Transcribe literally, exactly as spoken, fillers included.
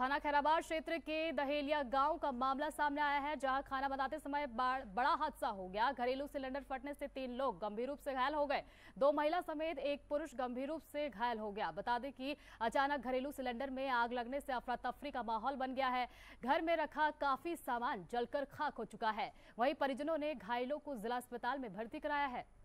थाना खैराबाद क्षेत्र के दहेलिया गांव का मामला सामने आया है, जहां खाना बनाते समय बड़ा हादसा हो गया। घरेलू सिलेंडर फटने से तीन लोग गंभीर रूप से घायल हो गए। दो महिला समेत एक पुरुष गंभीर रूप से घायल हो गया। बता दें कि अचानक घरेलू सिलेंडर में आग लगने से अफरा तफरी का माहौल बन गया है। घर में रखा काफी सामान जलकर खाक हो चुका है। वहीं परिजनों ने घायलों को जिला अस्पताल में भर्ती कराया है।